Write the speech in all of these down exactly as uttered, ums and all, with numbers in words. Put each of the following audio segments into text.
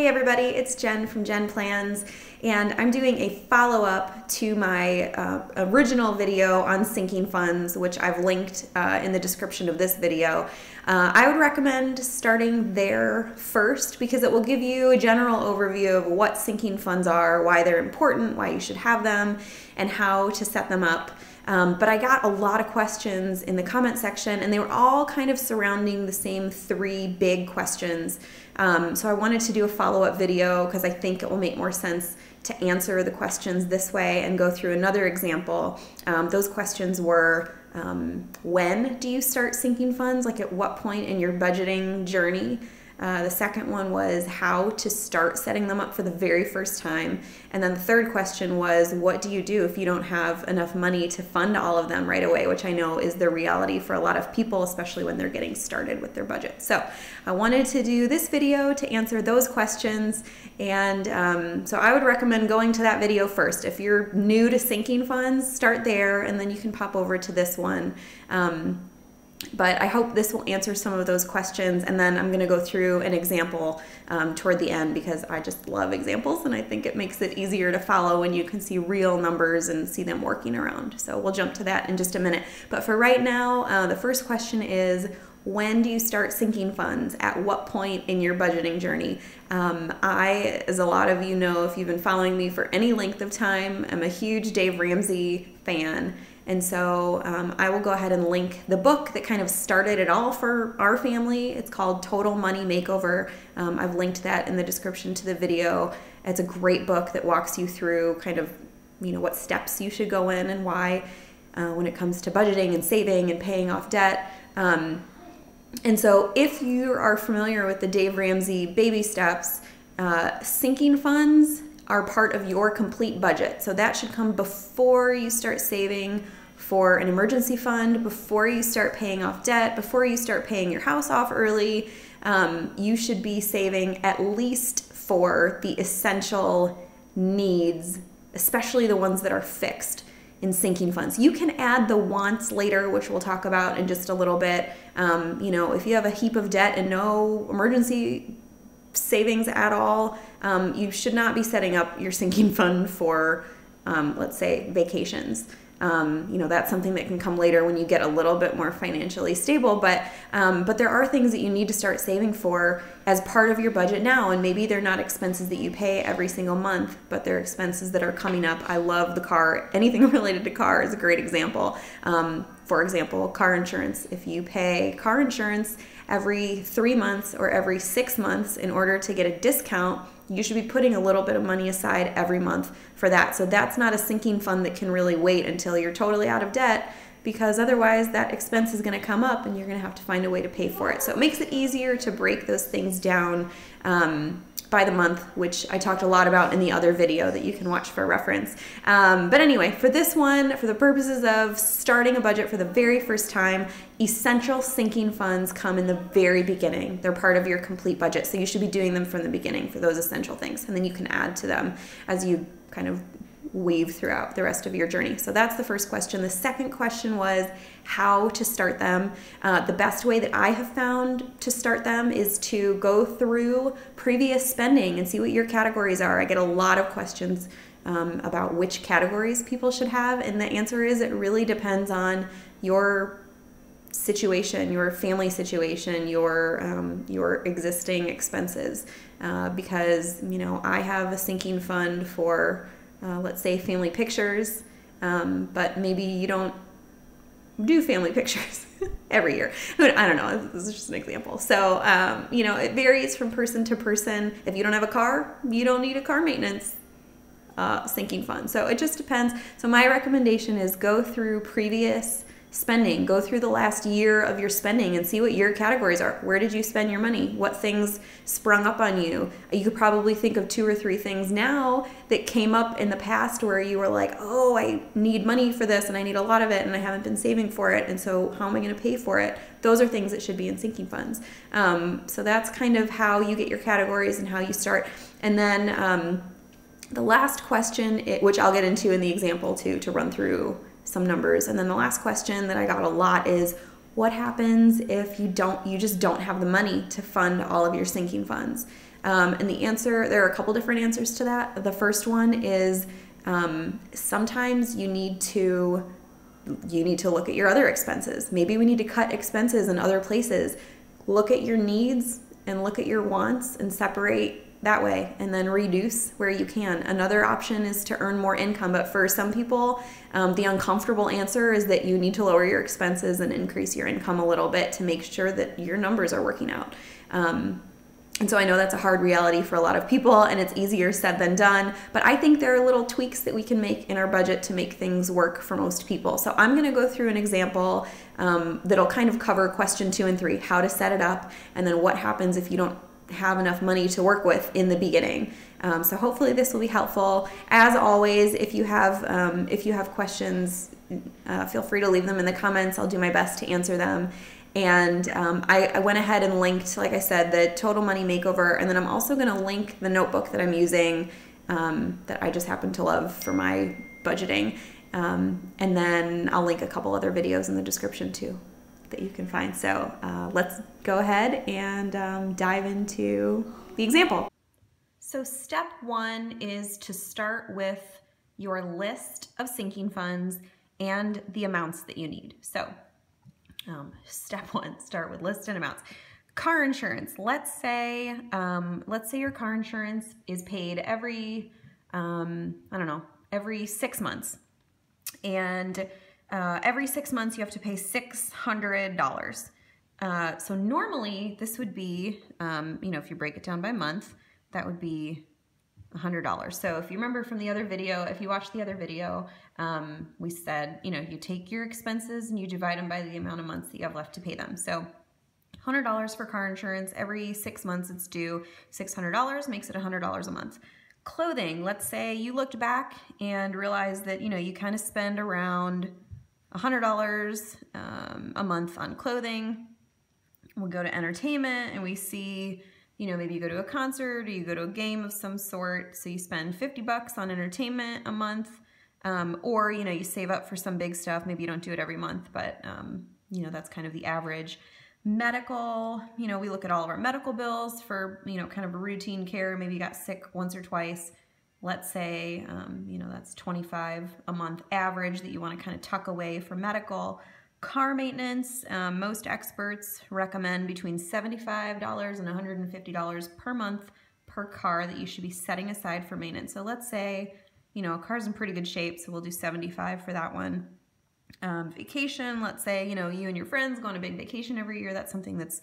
Hey everybody, it's Jen from Jen Plans, and I'm doing a follow-up to my uh, original video on sinking funds, which I've linked uh, in the description of this video. Uh, I would recommend starting there first because it will give you a general overview of what sinking funds are, why they're important, why you should have them, and how to set them up. Um, but I got a lot of questions in the comment section, and they were all kind of surrounding the same three big questions. Um, so I wanted to do a follow-up video because I think it will make more sense to answer the questions this way and go through another example. Um, those questions were, um, when do you start sinking funds? Like at what point in your budgeting journey? Uh, the second one was how to start setting them up for the very first time. And then the third question was, what do you do if you don't have enough money to fund all of them right away, which I know is the reality for a lot of people, especially when they're getting started with their budget. So I wanted to do this video to answer those questions. And um, so I would recommend going to that video first. If you're new to sinking funds, start there, and then you can pop over to this one. Um, But I hope this will answer some of those questions, and then I'm going to go through an example um, toward the end because I just love examples, and I think it makes it easier to follow when you can see real numbers and see them working around. So we'll jump to that in just a minute. But for right now, uh, the first question is, when do you start sinking funds? At what point in your budgeting journey? Um, I, as a lot of you know, if you've been following me for any length of time, I'm a huge Dave Ramsey fan. And so um, I will go ahead and link the book that kind of started it all for our family. It's called Total Money Makeover. Um, I've linked that in the description to the video. It's a great book that walks you through kind of, you know, what steps you should go in and why uh, when it comes to budgeting and saving and paying off debt. Um, and so if you are familiar with the Dave Ramsey baby steps, uh, sinking funds are part of your complete budget. So that should come before you start saving for an emergency fund, before you start paying off debt, before you start paying your house off early. Um, you should be saving at least for the essential needs, especially the ones that are fixed in sinking funds. You can add the wants later, which we'll talk about in just a little bit. Um, you know, if you have a heap of debt and no emergency savings at all, um, you should not be setting up your sinking fund for, um, let's say, vacations. Um, you know, that's something that can come later when you get a little bit more financially stable, but um, but there are things that you need to start saving for as part of your budget now, and maybe they're not expenses that you pay every single month, but they're expenses that are coming up. I love the car. Anything related to car is a great example. Um, for example, car insurance. If you pay car insurance every three months or every six months in order to get a discount, you should be putting a little bit of money aside every month for that. So that's not a sinking fund that can really wait until you're totally out of debt, because otherwise that expense is going to come up and you're going to have to find a way to pay for it. So it makes it easier to break those things down um, by the month, which I talked a lot about in the other video that you can watch for reference. Um, but anyway, for this one, for the purposes of starting a budget for the very first time, essential sinking funds come in the very beginning. They're part of your complete budget, so you should be doing them from the beginning for those essential things, and then you can add to them as you kind of weave throughout the rest of your journey. So that's the first question. The second question was how to start them. Uh, the best way that I have found to start them is to go through previous spending and see what your categories are. I get a lot of questions um, about which categories people should have, and the answer is it really depends on your situation, your family situation, your um, your existing expenses. Uh, because, you know, I have a sinking fund for Uh, let's say family pictures, um, but maybe you don't do family pictures every year. I mean, I don't know, this is just an example. So, um, you know, it varies from person to person. If you don't have a car, you don't need a car maintenance uh, sinking fund. So it just depends. So my recommendation is go through previous spending, go through the last year of your spending and see what your categories are. Where did you spend your money? What things sprung up on you? You could probably think of two or three things now that came up in the past where you were like, oh, I need money for this and I need a lot of it and I haven't been saving for it, and so how am I going to pay for it? Those are things that should be in sinking funds. Um, so that's kind of how you get your categories and how you start. And then um, the last question, it, which I'll get into in the example too, to run through some numbers. And then the last question that I got a lot is, what happens if you don't, you just don't have the money to fund all of your sinking funds? Um, and the answer, there are a couple different answers to that. The first one is um, sometimes you need to you need to look at your other expenses. Maybe we need to cut expenses in other places. Look at your needs and look at your wants and separate that way, and then reduce where you can. Another option is to earn more income, but for some people, um, the uncomfortable answer is that you need to lower your expenses and increase your income a little bit to make sure that your numbers are working out. Um, and so I know that's a hard reality for a lot of people, and it's easier said than done, but I think there are little tweaks that we can make in our budget to make things work for most people. So I'm gonna go through an example um, that'll kind of cover question two and three, how to set it up, and then what happens if you don't have enough money to work with in the beginning. Um, so hopefully this will be helpful. As always, if you have um, if you have questions, uh, feel free to leave them in the comments. I'll do my best to answer them. And um, I, I went ahead and linked, like I said, the Total Money Makeover, and then I'm also going to link the notebook that I'm using um, that I just happen to love for my budgeting. Um, and then I'll link a couple other videos in the description too that you can find. So uh, let's go ahead and um, dive into the example. So step one is to start with your list of sinking funds and the amounts that you need. So um, step one, start with list and amounts. Car insurance, let's say, um, let's say your car insurance is paid every, um, I don't know, every six months. And Uh, every six months you have to pay six hundred dollars. Uh, so normally this would be, um, you know, if you break it down by month, that would be one hundred dollars. So if you remember from the other video, if you watched the other video, um, we said, you know, you take your expenses and you divide them by the amount of months that you have left to pay them. So one hundred dollars for car insurance, every six months it's due, six hundred dollars makes it one hundred dollars a month. Clothing, let's say you looked back and realized that, you know, you kind of spend around one hundred dollars um, a month on clothing. We'll go to entertainment and we see, you know, maybe you go to a concert or you go to a game of some sort. So you spend fifty bucks on entertainment a month, um, or, you know, you save up for some big stuff. Maybe you don't do it every month, but, um, you know, that's kind of the average. Medical, you know, we look at all of our medical bills for, you know, kind of routine care. Maybe you got sick once or twice. Let's say, um, you know, that's twenty-five a month average that you want to kind of tuck away for medical. Car maintenance, um, most experts recommend between seventy-five and one hundred fifty dollars per month per car that you should be setting aside for maintenance. So let's say, you know, a car's in pretty good shape, so we'll do seventy-five for that one. Um, vacation, let's say, you know, you and your friends go on a big vacation every year. That's something that's,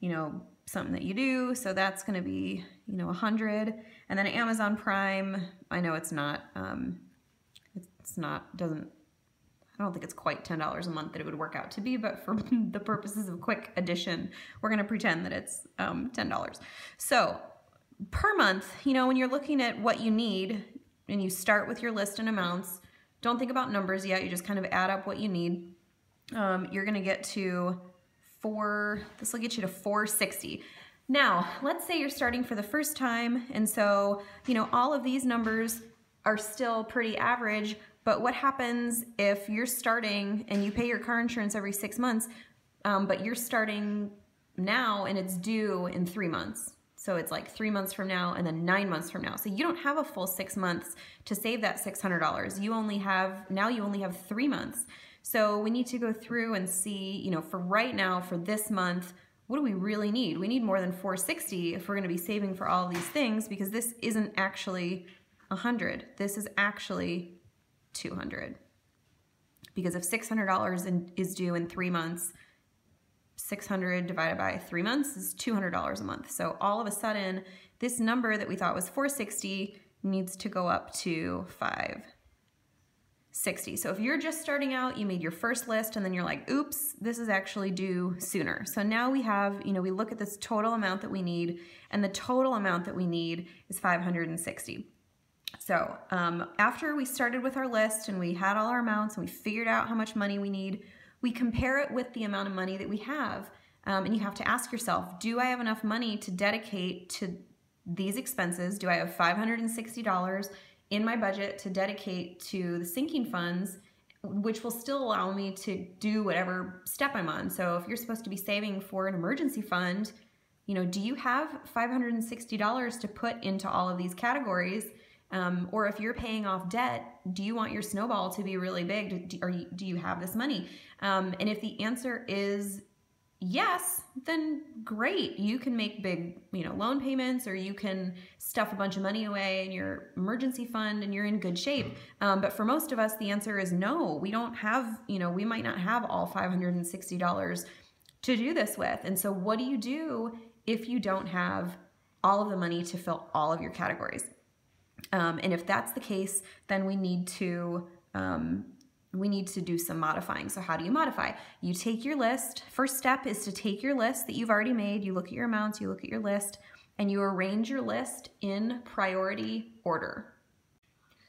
you know, something that you do. So that's going to be, you know, a hundred. And then Amazon Prime, I know it's not, um, it's not, doesn't, I don't think it's quite ten dollars a month that it would work out to be, but for the purposes of quick addition, we're going to pretend that it's um, ten dollars. So per month, you know, when you're looking at what you need and you start with your list and amounts, don't think about numbers yet. You just kind of add up what you need. Um, you're going to get to four, this will get you to four sixty. Now, let's say you're starting for the first time, and so, you know, all of these numbers are still pretty average, but what happens if you're starting and you pay your car insurance every six months, um, but you're starting now and it's due in three months? So it's like three months from now and then nine months from now. So you don't have a full six months to save that six hundred dollars. You only have, now you only have three months. So we need to go through and see, you know, for right now, for this month, what do we really need? We need more than four sixty if we're going to be saving for all these things, because this isn't actually one hundred. This is actually two hundred. Because if six hundred dollars in, is due in three months, six hundred divided by three months is two hundred dollars a month. So all of a sudden, this number that we thought was four sixty needs to go up to five sixty. So if you're just starting out, you made your first list and then you're like, oops, this is actually due sooner. So now we have, you know, we look at this total amount that we need, and the total amount that we need is five hundred sixty. So um, after we started with our list and we had all our amounts and we figured out how much money we need, we compare it with the amount of money that we have. Um, and you have to ask yourself, do I have enough money to dedicate to these expenses? Do I have five hundred sixty dollars in my budget to dedicate to the sinking funds, which will still allow me to do whatever step I'm on? So if you're supposed to be saving for an emergency fund, you know, do you have five hundred sixty dollars to put into all of these categories? Um, or if you're paying off debt, do you want your snowball to be really big? Do, or do you have this money? Um, and if the answer is yes, then great. You can make big, you know, loan payments, or you can stuff a bunch of money away in your emergency fund and you're in good shape. Um, but for most of us, the answer is no. We don't have, you know, we might not have all five hundred sixty dollars to do this with. And so what do you do if you don't have all of the money to fill all of your categories? Um, and if that's the case, then we need to um, we need to do some modifying. So how do you modify? You take your list. First step is to take your list that you've already made. You look at your amounts, you look at your list, and you arrange your list in priority order.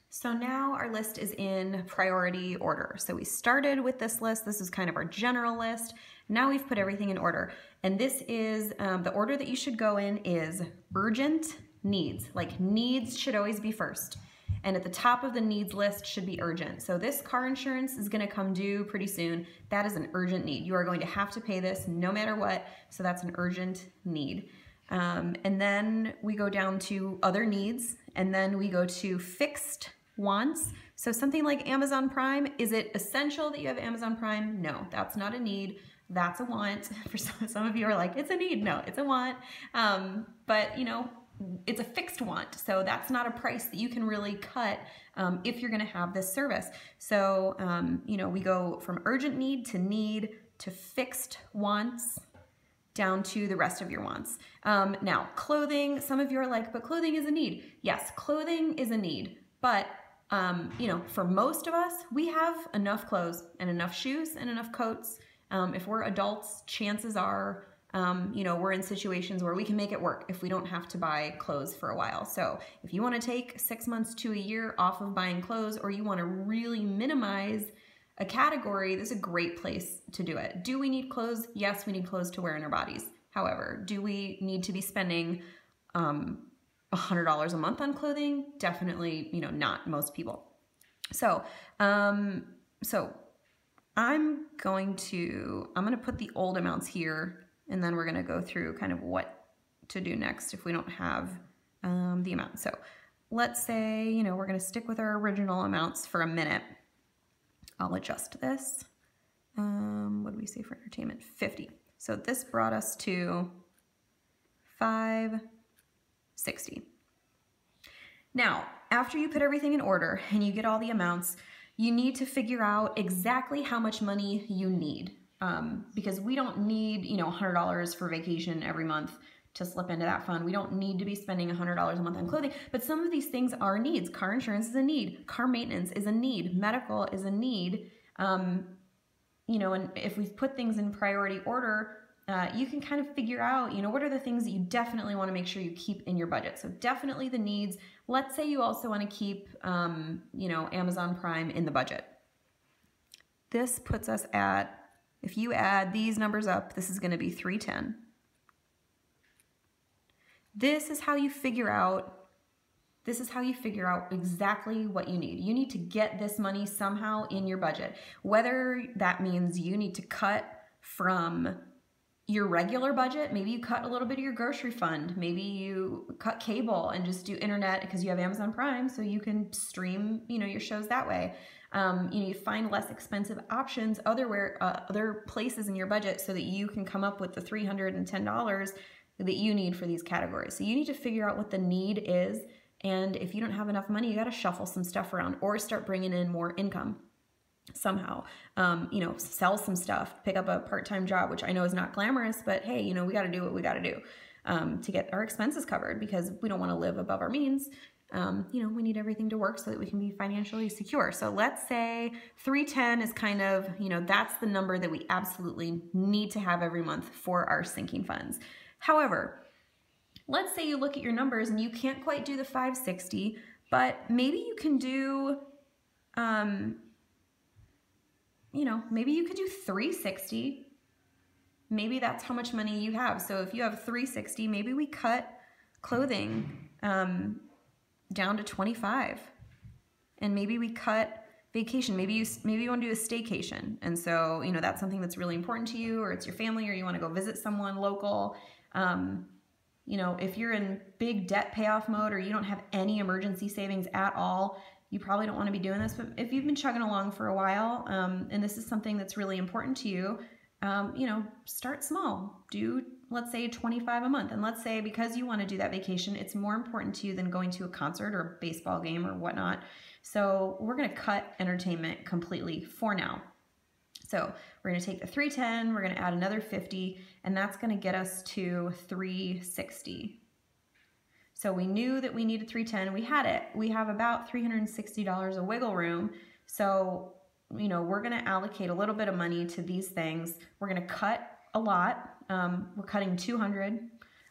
So now our list is in priority order. So we started with this list. This is kind of our general list. Now we've put everything in order. And this is um, the order that you should go in is urgent needs. Like, needs should always be first. And at the top of the needs list should be urgent. So this car insurance is going to come due pretty soon. That is an urgent need. You are going to have to pay this no matter what. So that's an urgent need. Um, and then we go down to other needs, and then we go to fixed wants. So something like Amazon Prime, is it essential that you have Amazon Prime? No, that's not a need. That's a want. For some, some of you are like, it's a need. No, it's a want. Um, but you know, it's a fixed want, so that's not a price that you can really cut um, if you're going to have this service. So, um, you know, we go from urgent need to need to fixed wants down to the rest of your wants. Um, now, clothing, some of you are like, but clothing is a need. Yes, clothing is a need, but um, you know, for most of us, we have enough clothes and enough shoes and enough coats. Um, if we're adults, chances are Um, you know, we're in situations where we can make it work if we don't have to buy clothes for a while. So if you want to take six months to a year off of buying clothes, or you want to really minimize a category, this is a great place to do it. Do we need clothes? Yes, we need clothes to wear in our bodies. However, do we need to be spending um, one hundred dollars a month on clothing? Definitely, you know, not most people. So, um, so I'm going to, I'm going to put the old amounts here. And then we're going to go through kind of what to do next if we don't have um, the amount. So let's say, you know, we're going to stick with our original amounts for a minute. I'll adjust this. Um, what did we say for entertainment? fifty. So this brought us to five sixty. Now, after you put everything in order and you get all the amounts, you need to figure out exactly how much money you need. Um, because we don't need, you know, one hundred dollars for vacation every month to slip into that fund. We don't need to be spending one hundred dollars a month on clothing, but some of these things are needs. Car insurance is a need. Car maintenance is a need. Medical is a need. Um, you know, and if we've put things in priority order, uh, you can kind of figure out, you know, what are the things that you definitely want to make sure you keep in your budget. So definitely the needs. Let's say you also want to keep, um, you know, Amazon Prime in the budget. This puts us at, if you add these numbers up, this is going to be three ten. This is how you figure out this is how you figure out exactly what you need. You need to get this money somehow in your budget. Whether that means you need to cut from your regular budget, maybe you cut a little bit of your grocery fund, maybe you cut cable and just do internet because you have Amazon Prime, so you can stream, you know, your shows that way. Um, you know, you find less expensive options other, where, uh, other places in your budget so that you can come up with the three hundred ten dollars that you need for these categories. So you need to figure out what the need is, and if you don't have enough money, you got to shuffle some stuff around or start bringing in more income somehow. Um, you know, sell some stuff, pick up a part-time job, which I know is not glamorous, but hey, you know, we got to do what we got to do um, to get our expenses covered because we don't want to live above our means. Um, you know, we need everything to work so that we can be financially secure. So let's say three ten is kind of, you know, that's the number that we absolutely need to have every month for our sinking funds. However, let's say you look at your numbers and you can't quite do the five sixty, but maybe you can do, um, you know, maybe you could do three sixty. Maybe that's how much money you have. So if you have three sixty, maybe we cut clothing, um, down to twenty-five, and maybe we cut vacation. Maybe you, maybe you want to do a staycation. And so, you know, that's something that's really important to you, or it's your family, or you want to go visit someone local. Um, you know, if you're in big debt payoff mode, or you don't have any emergency savings at all, you probably don't want to be doing this. But if you've been chugging along for a while, um, and this is something that's really important to you, um, you know, start small. Do, let's say, twenty-five a month. And let's say, because you want to do that vacation, it's more important to you than going to a concert or a baseball game or whatnot. So we're going to cut entertainment completely for now. So we're going to take the three ten, we're going to add another fifty, and that's going to get us to three sixty. So we knew that we needed three ten, we had it. We have about three hundred sixty dollars of wiggle room. So, you know, we're going to allocate a little bit of money to these things. We're going to cut a lot. Um, we're cutting two hundred.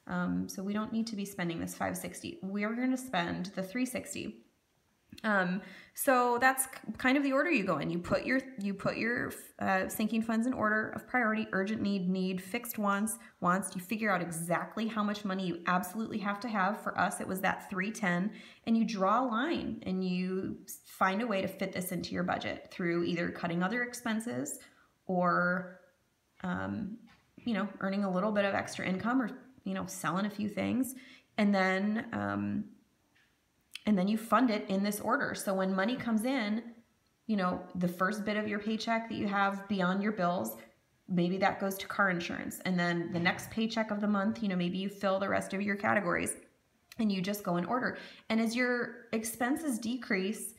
Um, so we don't need to be spending this five sixty. We're going to spend the three sixty. Um, so that's kind of the order you go in. You put your, you put your, uh, sinking funds in order of priority: urgent need, need, fixed wants, wants. You figure out exactly how much money you absolutely have to have. For us, it was that three ten, and you draw a line and you find a way to fit this into your budget through either cutting other expenses or, um, you know, earning a little bit of extra income, or, you know, selling a few things. And then, um, And then you fund it in this order. So when money comes in, you know, the first bit of your paycheck that you have beyond your bills, maybe that goes to car insurance. And then the next paycheck of the month, you know, maybe you fill the rest of your categories, and you just go in order. And as your expenses decrease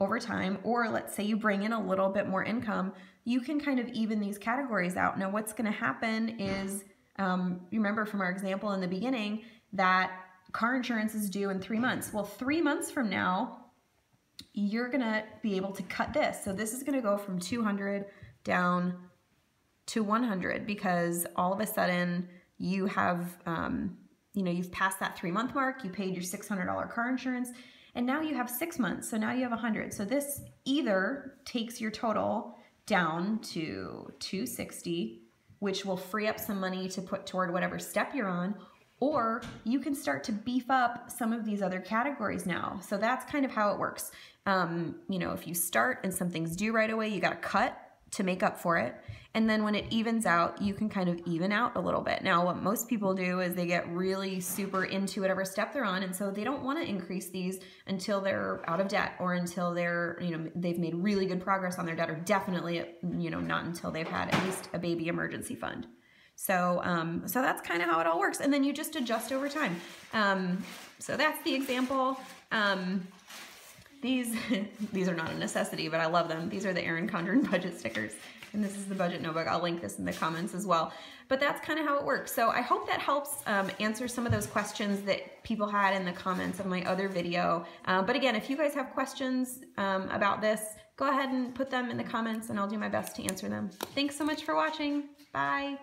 over time, or let's say you bring in a little bit more income, you can kind of even these categories out. Now what's going to happen is, um, remember from our example in the beginning that car insurance is due in three months. Well, three months from now, you're going to be able to cut this. So this is going to go from two hundred down to one hundred, because all of a sudden you have, um, you know, you've passed that three month mark, you paid your six hundred dollar car insurance, and now you have six months. So now you have one hundred. So this either takes your total down to two sixty, which will free up some money to put toward whatever step you're on, or you can start to beef up some of these other categories now. So that's kind of how it works. Um, you know, if you start and something's due right away, you got to cut to make up for it. And then when it evens out, you can kind of even out a little bit. Now, what most people do is they get really super into whatever step they're on. And so they don't want to increase these until they're out of debt, or until they're, you know, they've made really good progress on their debt, or definitely, you know, not until they've had at least a baby emergency fund. So, um, so that's kind of how it all works. And then you just adjust over time. Um, so that's the example. Um, these, these are not a necessity, but I love them. These are the Erin Condren budget stickers. And this is the budget notebook. I'll link this in the comments as well. But that's kind of how it works. So I hope that helps um, answer some of those questions that people had in the comments of my other video. Uh, but again, if you guys have questions um, about this, go ahead and put them in the comments, and I'll do my best to answer them. Thanks so much for watching. Bye.